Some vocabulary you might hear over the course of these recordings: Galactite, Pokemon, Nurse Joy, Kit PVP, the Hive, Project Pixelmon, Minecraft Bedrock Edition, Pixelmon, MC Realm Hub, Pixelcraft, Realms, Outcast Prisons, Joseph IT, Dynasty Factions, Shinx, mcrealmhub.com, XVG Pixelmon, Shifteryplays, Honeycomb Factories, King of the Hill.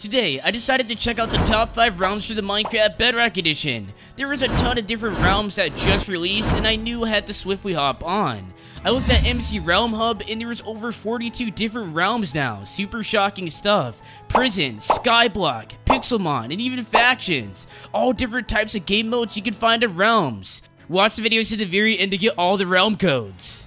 Today, I decided to check out the top 5 realms for the Minecraft Bedrock Edition. There was a ton of different realms that just released, and I knew I had to swiftly hop on. I looked at MC Realm Hub, and there was over 42 different realms now. Super shocking stuff. Prisons, Skyblock, Pixelmon, and even factions. All different types of game modes you can find at realms. Watch the videos to the very end to get all the realm codes.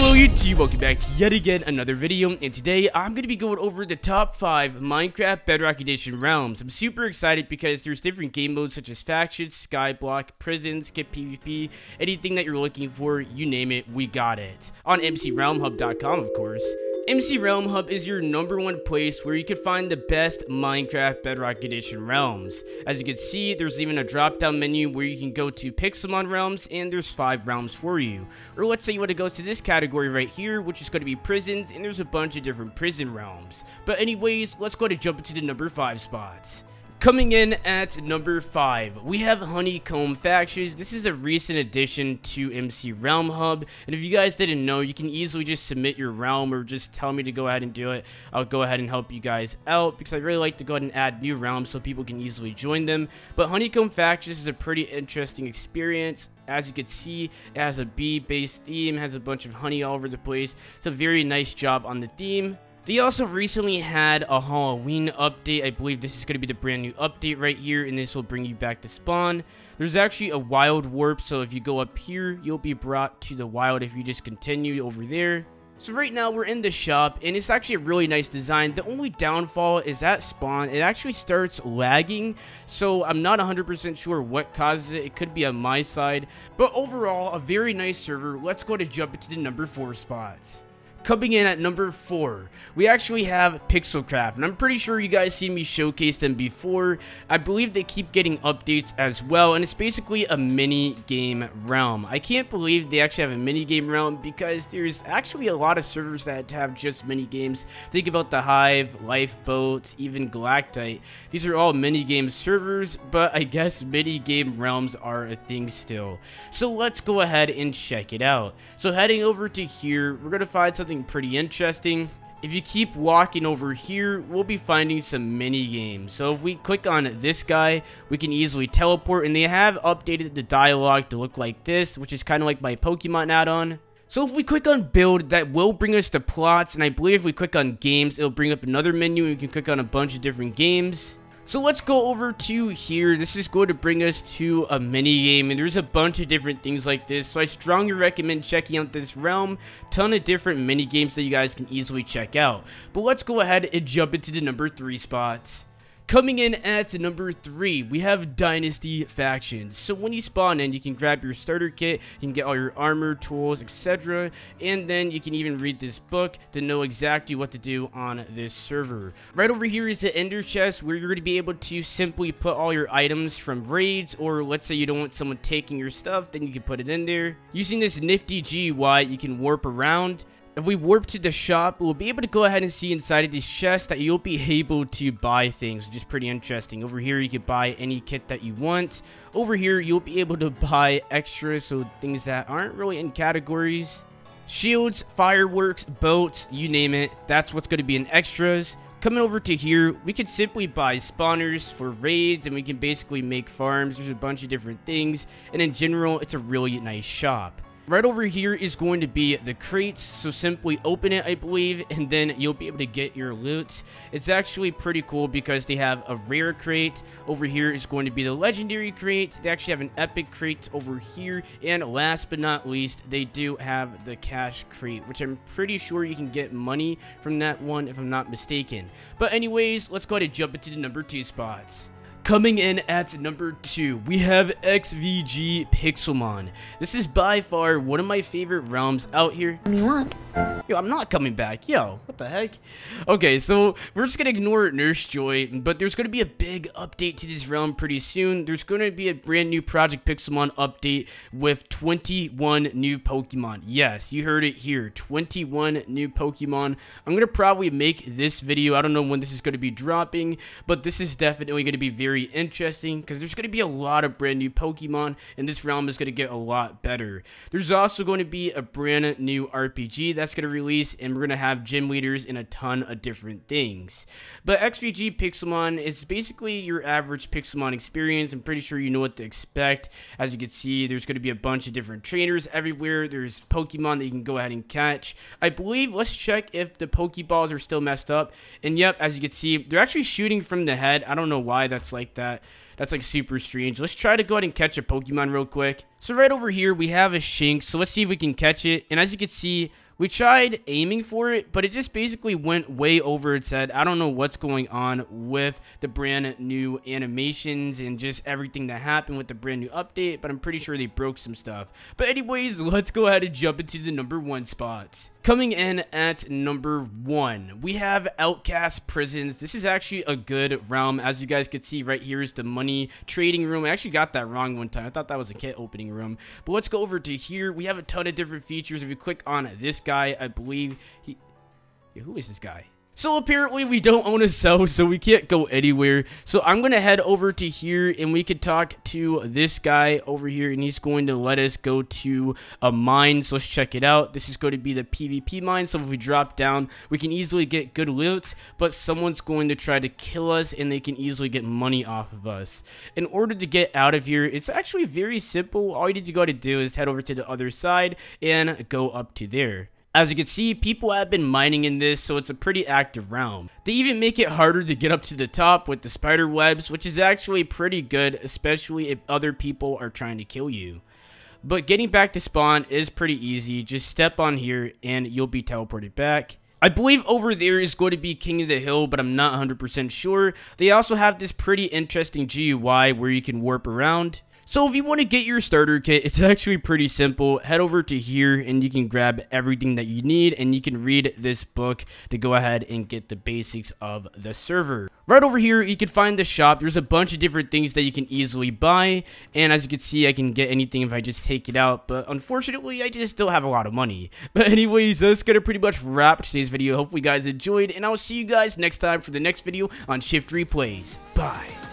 Hello YouTube, welcome back to yet again another video, and today I'm going to be going over the top 5 Minecraft Bedrock Edition realms. I'm super excited because there's different game modes such as factions, skyblock, prisons, Kit PVP, anything that you're looking for, you name it, we got it. On mcrealmhub.com, of course. MC Realm Hub is your #1 place where you can find the best Minecraft Bedrock Edition realms. As you can see, there's even a drop down menu where you can go to Pixelmon realms, and there's 5 realms for you. Or let's say you want to go to this category right here, which is going to be prisons, and there's a bunch of different prison realms. But anyways, let's go ahead and jump into the number 5 spots. Coming in at number 5, we have Honeycomb Factories. This is a recent addition to MC Realm Hub, and if you guys didn't know, you can easily just submit your realm or just tell me to go ahead and do it. I'll go ahead and help you guys out because I really like to go ahead and add new realms so people can easily join them. But Honeycomb Factories is a pretty interesting experience. As you can see, it has a bee-based theme, has a bunch of honey all over the place. It's a very nice job on the theme. They also recently had a Halloween update. I believe this is going to be the brand new update right here, and this will bring you back to spawn. There's actually a wild warp, so if you go up here, you'll be brought to the wild if you just continue over there. So right now we're in the shop, and it's actually a really nice design. The only downfall is that spawn, it actually starts lagging, so I'm not 100% sure what causes it. It could be on my side, but overall a very nice server. Let's go to jump into the number 4 spots. Coming in at number 4, we actually have Pixelcraft, and I'm pretty sure you guys seen me showcase them before. I believe they keep getting updates as well, and it's basically a mini game realm. I can't believe they actually have a mini game realm because there's actually a lot of servers that have just mini games. Think about the Hive, Lifeboats, even Galactite. These are all mini game servers, but I guess mini game realms are a thing still. So let's go ahead and check it out. So heading over to here, we're gonna find something pretty interesting. If you keep walking over here, we'll be finding some mini games. So if we click on this guy, we can easily teleport, and they have updated the dialogue to look like this, which is kind of like my Pokemon add-on. So if we click on build, that will bring us to plots, and I believe if we click on games, it'll bring up another menu, and we can click on a bunch of different games. So let's go over to here. This is going to bring us to a mini game, and there's a bunch of different things like this. So I strongly recommend checking out this realm. Ton of different mini games that you guys can easily check out. But let's go ahead and jump into the number 3 spots. Coming in at number 3, we have Dynasty Factions. So when you spawn in, you can grab your starter kit, you can get all your armor, tools, etc. And then you can even read this book to know exactly what to do on this server. Right over here is the ender chest where you're going to be able to simply put all your items from raids, or let's say you don't want someone taking your stuff, then you can put it in there. Using this nifty GUI, you can warp around. If we warp to the shop, we'll be able to go ahead and see inside of these chests that you'll be able to buy things, which is pretty interesting. Over here, you can buy any kit that you want. Over here, you'll be able to buy extras, so things that aren't really in categories. Shields, fireworks, boats, you name it. That's what's going to be in extras. Coming over to here, we can simply buy spawners for raids, and we can basically make farms. There's a bunch of different things, and in general, it's a really nice shop. Right over here is going to be the crates, so simply open it, I believe, and then you'll be able to get your loot. It's actually pretty cool because they have a rare crate. Over here is going to be the legendary crate. They actually have an epic crate over here. And last but not least, they do have the cash crate, which I'm pretty sure you can get money from that one if I'm not mistaken. But anyways, let's go ahead and jump into the number 2 spots. Coming in at number 2, we have XVG Pixelmon. This is by far one of my favorite realms out here. Yo, I'm not coming back. Yo, what the heck? Okay, so we're just gonna ignore Nurse Joy, but there's gonna be a big update to this realm pretty soon. There's gonna be a brand new Project Pixelmon update with 21 new Pokemon. Yes, you heard it here, 21 new Pokemon. I'm gonna probably make this video. I don't know when this is gonna be dropping, but this is definitely gonna be very very interesting because there's going to be a lot of brand new Pokemon, and this realm is going to get a lot better. There's also going to be a brand new RPG that's going to release, and we're going to have gym leaders and a ton of different things. But XVG Pixelmon is basically your average Pixelmon experience. I'm pretty sure you know what to expect. As you can see, there's going to be a bunch of different trainers everywhere. There's Pokemon that you can go ahead and catch. I believe, let's check if the Pokeballs are still messed up. And yep, as you can see, they're actually shooting from the head. I don't know why that's like that. That's like super strange. Let's try to go ahead and catch a Pokemon real quick. So right over here, we have a Shinx. So let's see if we can catch it. And as you can see, we tried aiming for it, but it just basically went way over its head. I don't know what's going on with the brand new animations and just everything that happened with the brand new update, but I'm pretty sure they broke some stuff. But anyways, let's go ahead and jump into the number 1 spots. Coming in at number 1, we have Outcast Prisons. This is actually a good realm. As you guys can see right here is the money trading room. I actually got that wrong one time. I thought that was a kit opening room. But let's go over to here. We have a ton of different features. If you click on this guy, I believe he... Yeah, who is this guy? So apparently we don't own a cell, so we can't go anywhere. So I'm going to head over to here, and we could talk to this guy over here, and he's going to let us go to a mine. So let's check it out. This is going to be the PvP mine. So if we drop down, we can easily get good loot, but someone's going to try to kill us, and they can easily get money off of us. In order to get out of here, it's actually very simple. All you need to go to do is head over to the other side and go up to there. As you can see, people have been mining in this, so it's a pretty active realm. They even make it harder to get up to the top with the spider webs, which is actually pretty good, especially if other people are trying to kill you. But getting back to spawn is pretty easy. Just step on here and you'll be teleported back. I believe over there is going to be King of the Hill, but I'm not 100% sure. They also have this pretty interesting GUI where you can warp around. So if you want to get your starter kit, it's actually pretty simple. Head over to here and you can grab everything that you need, and you can read this book to go ahead and get the basics of the server. Right over here, you can find the shop. There's a bunch of different things that you can easily buy. And as you can see, I can get anything if I just take it out. But unfortunately, I just don't have a lot of money. But anyways, that's going to pretty much wrap today's video. Hope you guys enjoyed. And I'll see you guys next time for the next video on Shifteryplays. Bye.